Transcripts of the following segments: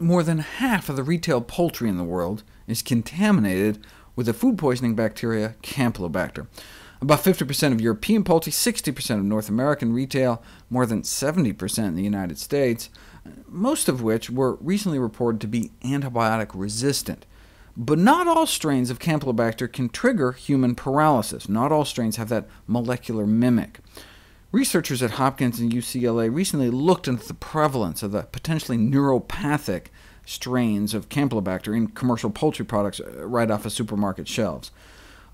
More than half of the retail poultry in the world is contaminated with the food poisoning bacteria Campylobacter. About 50% of European poultry, 60% of North American retail, more than 70% in the United States, most of which were recently reported to be antibiotic-resistant. But not all strains of Campylobacter can trigger human paralysis. Not all strains have that molecular mimic. Researchers at Hopkins and UCLA recently looked into the prevalence of the potentially neuropathic strains of Campylobacter in commercial poultry products right off of supermarket shelves.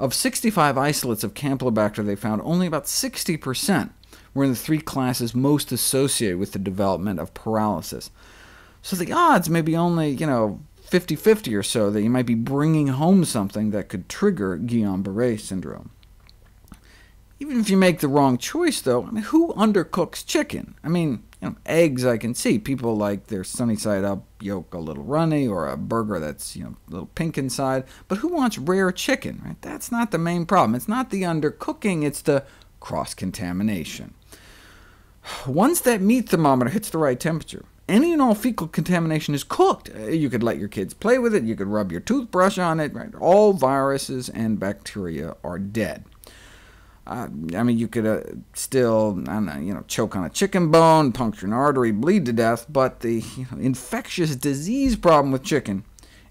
Of 65 isolates of Campylobacter, they found only about 60% were in the three classes most associated with the development of paralysis. So the odds may be only 50-50 or so that you might be bringing home something that could trigger Guillain-Barré syndrome. Even if you make the wrong choice, though, who undercooks chicken? Eggs I can see. People like their sunny-side-up yolk a little runny, or a burger that's a little pink inside. But who wants rare chicken? Right? That's not the main problem. It's not the undercooking, it's the cross-contamination. Once that meat thermometer hits the right temperature, any and all fecal contamination is cooked. You could let your kids play with it, you could rub your toothbrush on it. Right? All viruses and bacteria are dead. You could still, choke on a chicken bone, puncture an artery, bleed to death, but the infectious disease problem with chicken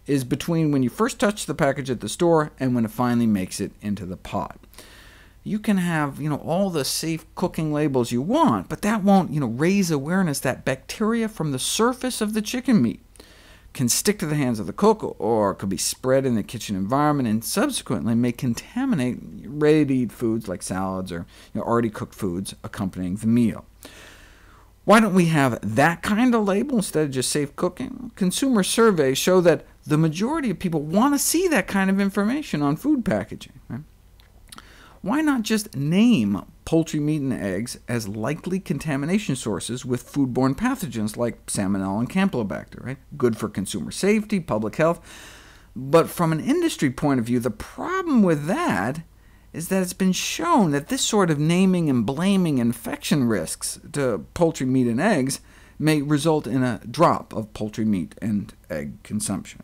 is between when you first touch the package at the store and when it finally makes it into the pot. You can have all the safe cooking labels you want, but that won't raise awareness that bacteria from the surface of the chicken meat can stick to the hands of the cook, or could be spread in the kitchen environment, and subsequently may contaminate ready-to-eat foods like salads or already cooked foods accompanying the meal. Why don't we have that kind of label instead of just safe cooking? Consumer surveys show that the majority of people want to see that kind of information on food packaging. Right? Why not just name poultry meat and eggs as likely contamination sources with foodborne pathogens like Salmonella and Campylobacter? Right? Good for consumer safety, public health. But from an industry point of view, the problem with that is that it's been shown that this sort of naming and blaming infection risks to poultry meat and eggs may result in a drop of poultry meat and egg consumption.